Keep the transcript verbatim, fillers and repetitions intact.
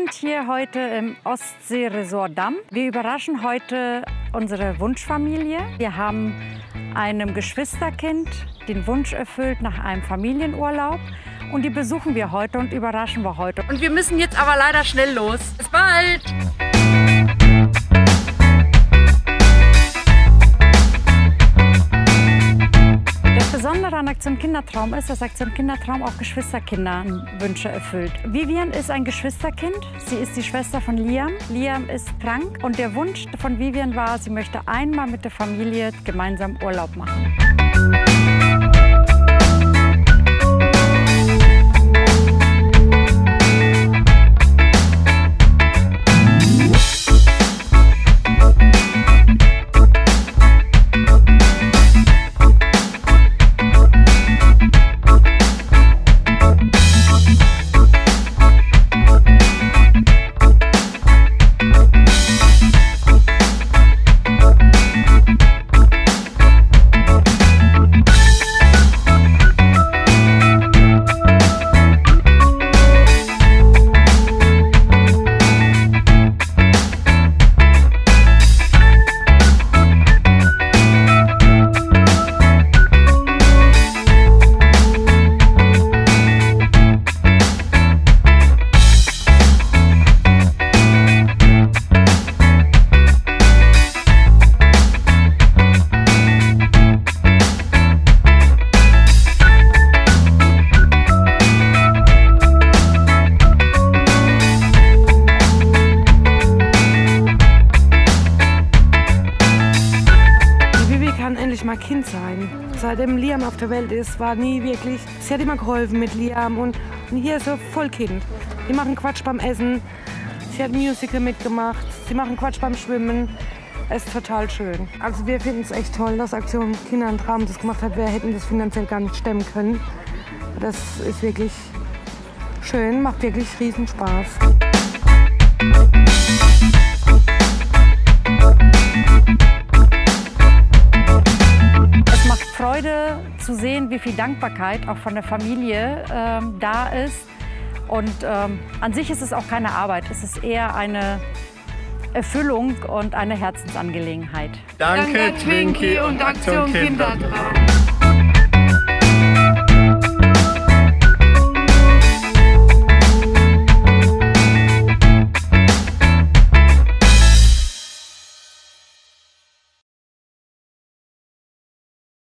sind hier heute im Ostsee-Resort Damp. Wir überraschen heute unsere Wunschfamilie. Wir haben einem Geschwisterkind den Wunsch erfüllt nach einem Familienurlaub. Und die besuchen wir heute und überraschen wir heute. Und wir müssen jetzt aber leider schnell los. Bis bald! Das Besondere an Aktion Kindertraum ist, dass Aktion Kindertraum auch Geschwisterkindern Wünsche erfüllt. Vivian ist ein Geschwisterkind, sie ist die Schwester von Liam. Liam ist krank und der Wunsch von Vivian war, sie möchte einmal mit der Familie gemeinsam Urlaub machen. Mal Kind sein. Seitdem Liam auf der Welt ist, war nie wirklich, sie hat immer geholfen mit Liam und, und hier ist sie voll Kind. Die machen Quatsch beim Essen, sie hat Musical mitgemacht, sie machen Quatsch beim Schwimmen. Es ist total schön. Also wir finden es echt toll, dass Aktion Kindertraum das gemacht hat. Wir hätten das finanziell gar nicht stemmen können. Das ist wirklich schön, macht wirklich riesen Spaß. Freude zu sehen, wie viel Dankbarkeit auch von der Familie ähm, da ist. Und ähm, an sich ist es auch keine Arbeit, es ist eher eine Erfüllung und eine Herzensangelegenheit. Danke, Danke Twinky und Aktion Kindertraum.